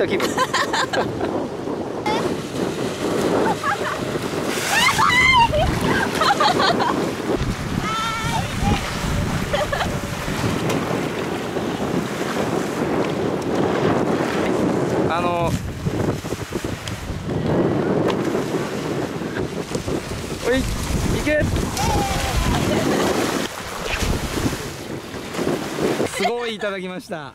した気分。おい、いけ。すごいいただきました。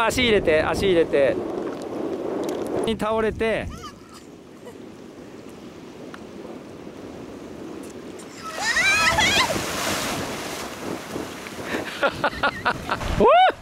足入れて、足入れてに倒れて、おっ